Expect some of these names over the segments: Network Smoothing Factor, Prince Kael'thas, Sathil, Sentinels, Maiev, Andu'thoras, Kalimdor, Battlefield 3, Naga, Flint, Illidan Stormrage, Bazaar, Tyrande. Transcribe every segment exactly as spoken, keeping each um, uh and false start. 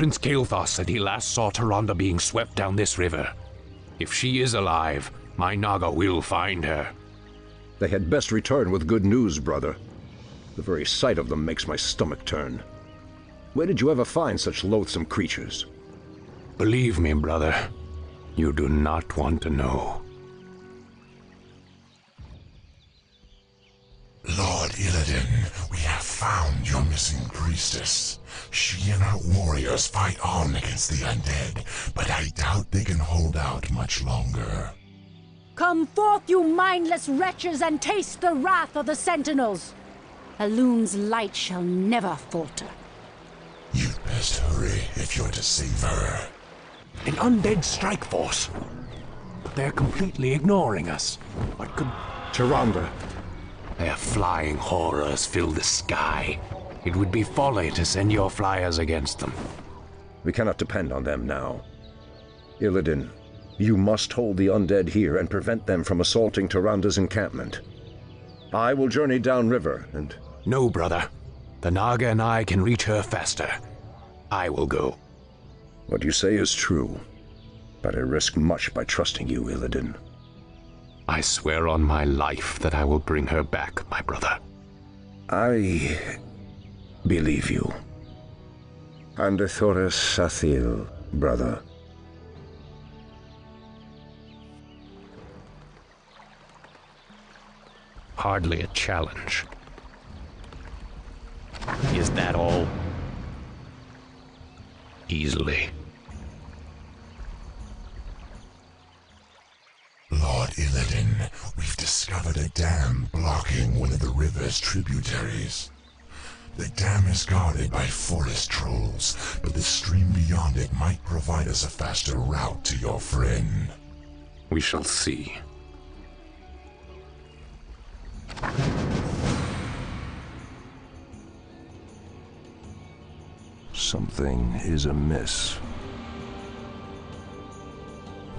Prince Kael'thas said he last saw Tyrande being swept down this river. If she is alive, my Naga will find her. They had best return with good news, brother. The very sight of them makes my stomach turn. Where did you ever find such loathsome creatures? Believe me, brother, you do not want to know. Lord Illidan, we have found your missing priestess. She and her warriors fight on against the undead, but I doubt they can hold out much longer. Come forth, you mindless wretches, and taste the wrath of the Sentinels. Elun's light shall never falter. You'd best hurry if you're to save her. An undead strike force. But they're completely ignoring us. What could... Tyrande. Their flying horrors fill the sky. It would be folly to send your flyers against them. We cannot depend on them now. Illidan, you must hold the undead here and prevent them from assaulting Tyrande's encampment. I will journey downriver and... No, brother. The Naga and I can reach her faster. I will go. What you say is true, but I risk much by trusting you, Illidan. I swear on my life that I will bring her back, my brother. I believe you. Andu'thoras Sathil, brother. Hardly a challenge. Is that all? Easily. Lord Illidan, we've discovered a dam blocking one of the river's tributaries. The dam is guarded by forest trolls, but the stream beyond it might provide us a faster route to your friend. We shall see. Something is amiss.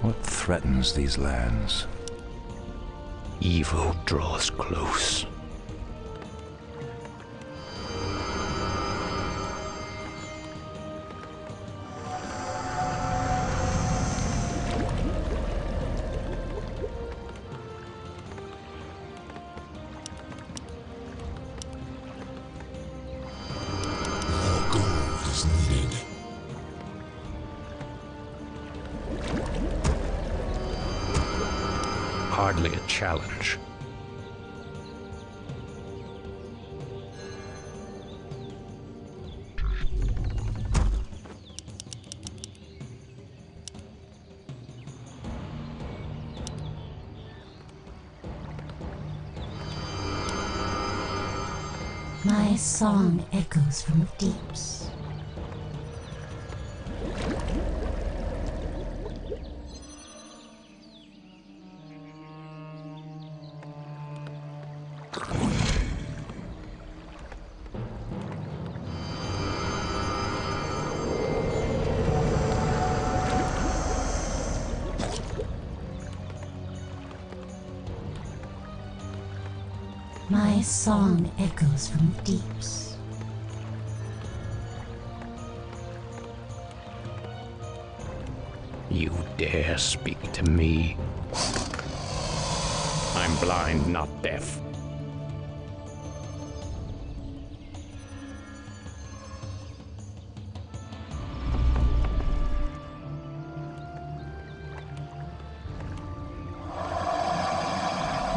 What threatens these lands? Evil draws close. Hardly a challenge. My song echoes from the deeps. My song echoes from the deeps. You dare speak to me? I'm blind, not deaf.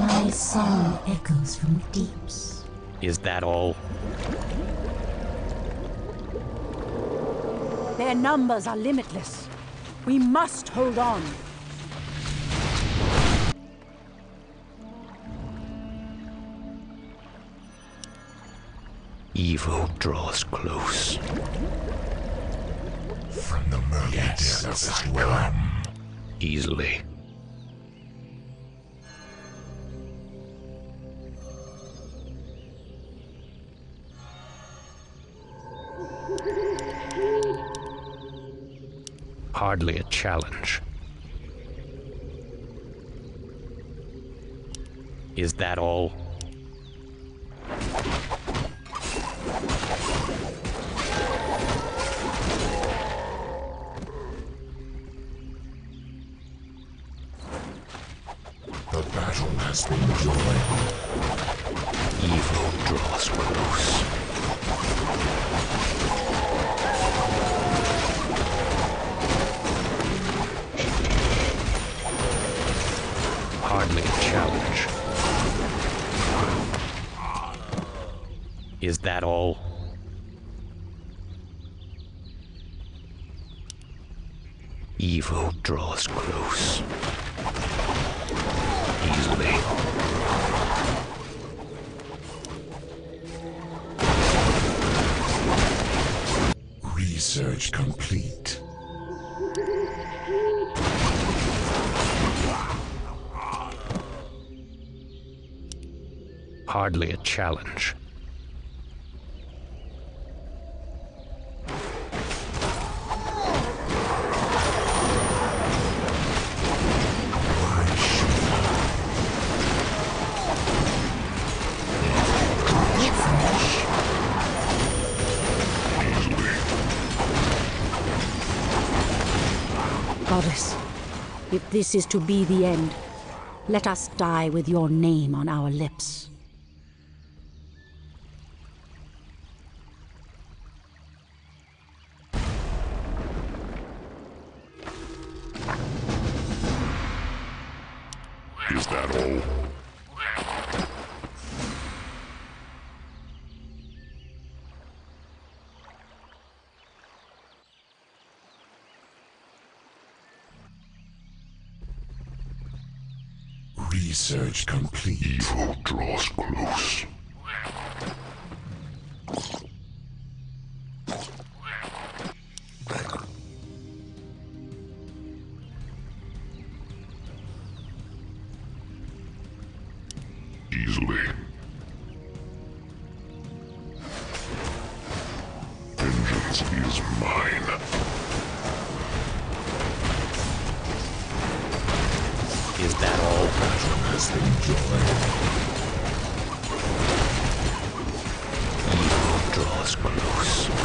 My song echoes from the deeps. Is that all? Their numbers are limitless. We must hold on. Evil draws close. From the murky depths of this realm. Easily. Hardly a challenge. Is that all? as they enjoy. Evil draws close. Hardly a challenge. Is that all? Evil draws close. Easily. Research complete. Hardly a challenge. If this is to be the end, let us die with your name on our lips. Is that all? Research complete. Evil draws close. Easily. Vengeance is mine. Is that all? As they enjoy. Evil draws close. This town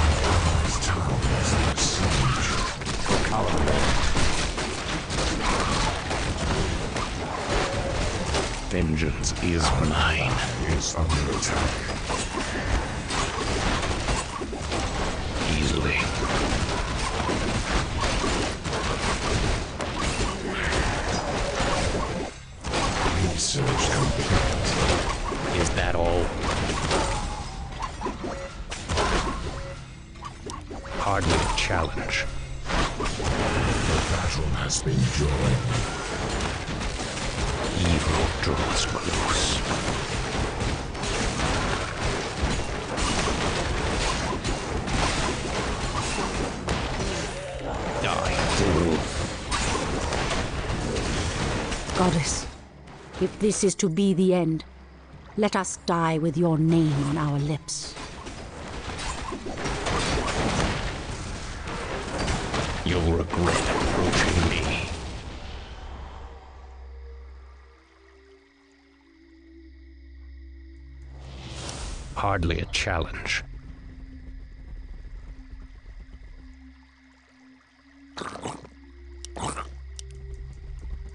is a siege for Kalimdor. Vengeance is mine. Is under attack. Easily. Search complete. Is that all? Hardly a challenge. The battle has been joined. Evil draws close. Die. Goddess. If this is to be the end, let us die with your name on our lips. You'll regret approaching me. Hardly a challenge.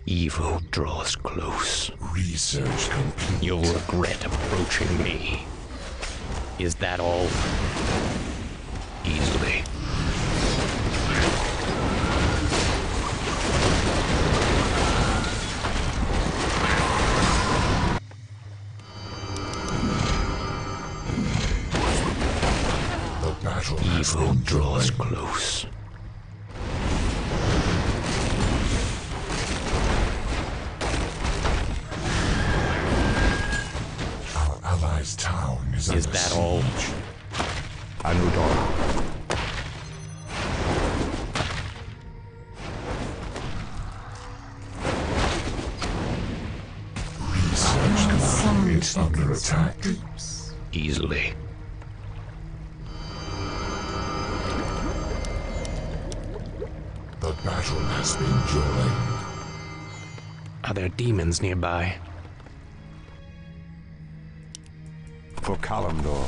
Evil draws close. Research complete. You'll regret approaching me. Is that all? Easily. The battle Evil draws joined. Close. Town is is that siege. All? Andu'thoras. Research command is under attack. Deeps. Easily. The battle has been joined. Are there demons nearby? For Kalimdor.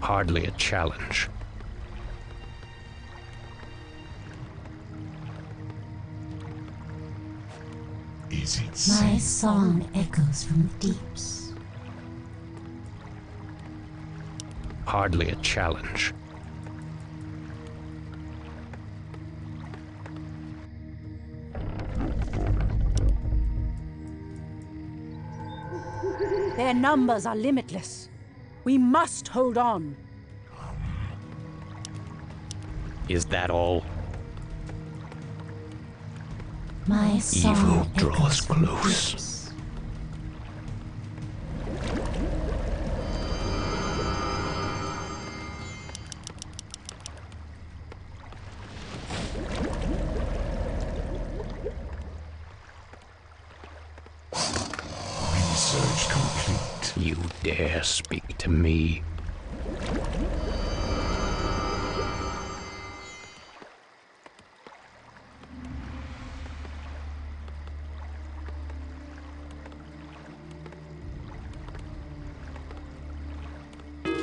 Hardly a challenge. trees it sings. My song echoes from the deeps. Hardly a challenge. Their numbers are limitless. We must hold on. Is that all? My evil draws close. Research complete. You dare speak to me?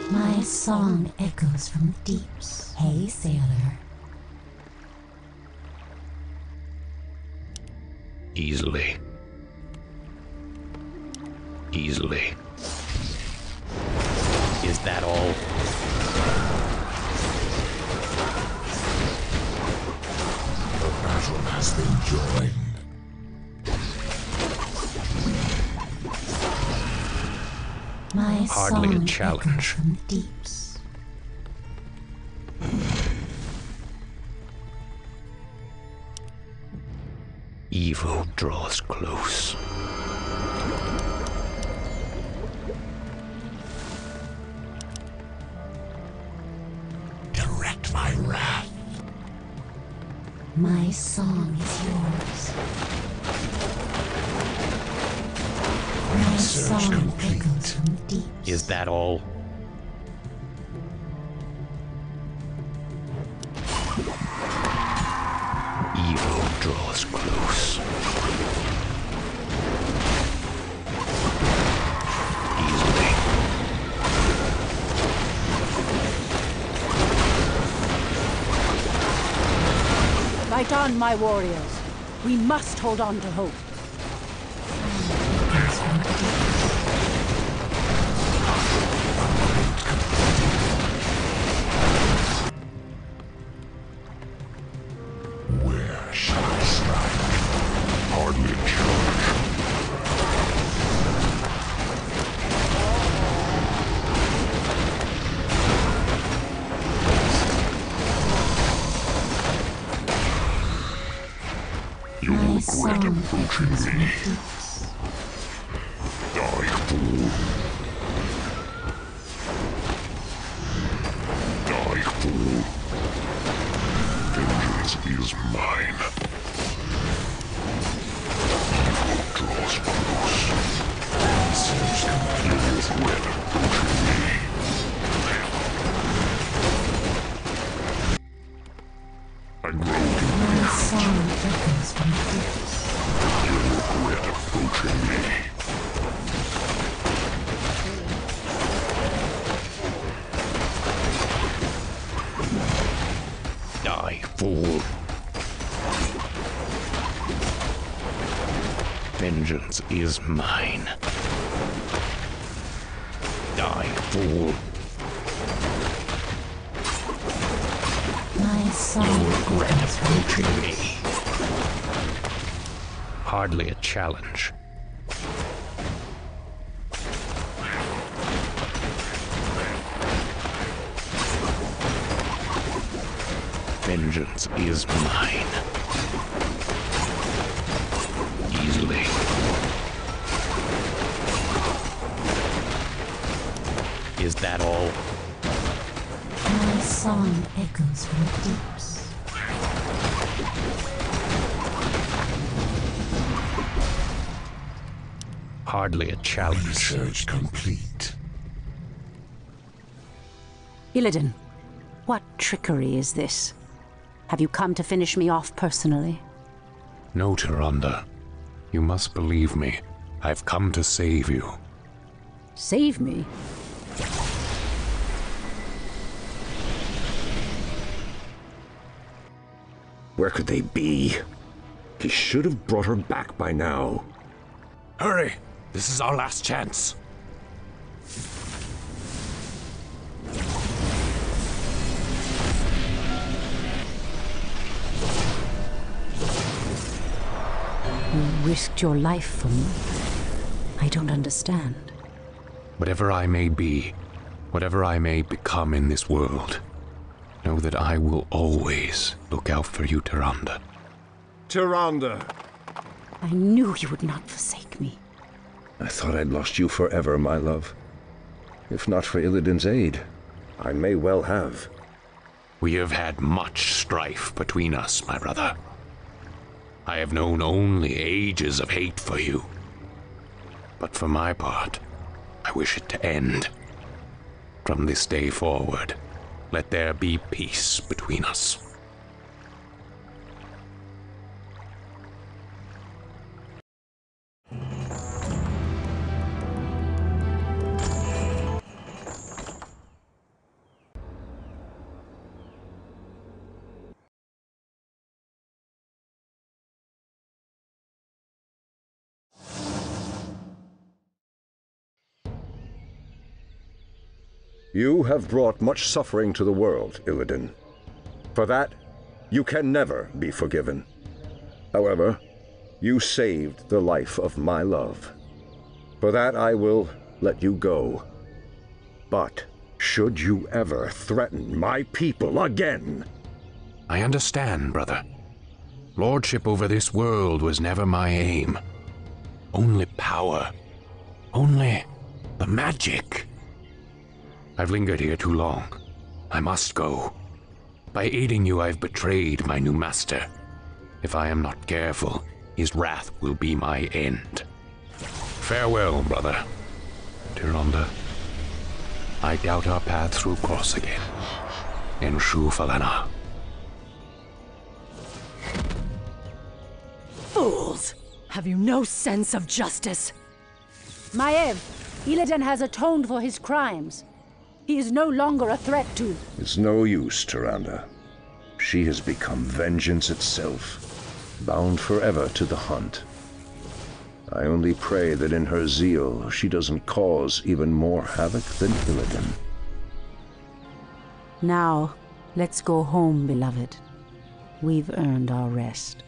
My song echoes from the deeps. Hey, sailor. Easily. Easily. Is that all? The battle has been joined. My Hardly a challenge. From the deeps. Evil draws close. Direct my wrath. My song is yours. My song complete. Is that all? Evil draws close. Easily. Fight on, my warriors. We must hold on to hope. Quit approaching me. Die, fool. Die, fool. Vengeance is mine. Evil draws close. You will quit approaching me. I grow to be You regret approaching me. Die, fool. Vengeance is mine. Die, fool. My son. You regret approaching me. Hardly a challenge. Vengeance is mine. Easily. Is that all? My song echoes from the deeps. Hardly a challenge. Research complete. Illidan, what trickery is this? Have you come to finish me off personally? No, Tyrande. You must believe me. I've come to save you. Save me? Where could they be? He should have brought her back by now. Hurry! This is our last chance. You risked your life for me? I don't understand. Whatever I may be, whatever I may become in this world, know that I will always look out for you, Tyrande. Tyrande! I knew you would not forsake me. I thought I'd lost you forever, my love. If not for Illidan's aid, I may well have. We have had much strife between us, my brother. I have known only ages of hate for you. But for my part, I wish it to end. From this day forward, let there be peace between us. You have brought much suffering to the world, Illidan. For that, you can never be forgiven. However, you saved the life of my love. For that, I will let you go. But should you ever threaten my people again? I understand, brother. Lordship over this world was never my aim. Only power. Only the magic. I've lingered here too long. I must go. By aiding you, I've betrayed my new master. If I am not careful, his wrath will be my end. Farewell, brother. Tyrande, I doubt our paths will cross again. Enshu Falana. Fools! Have you no sense of justice? Maiev, Illidan has atoned for his crimes. He is no longer a threat to... It's no use, Tyrande. She has become vengeance itself, bound forever to the hunt. I only pray that in her zeal she doesn't cause even more havoc than Illidan. Now, let's go home, beloved. We've earned our rest.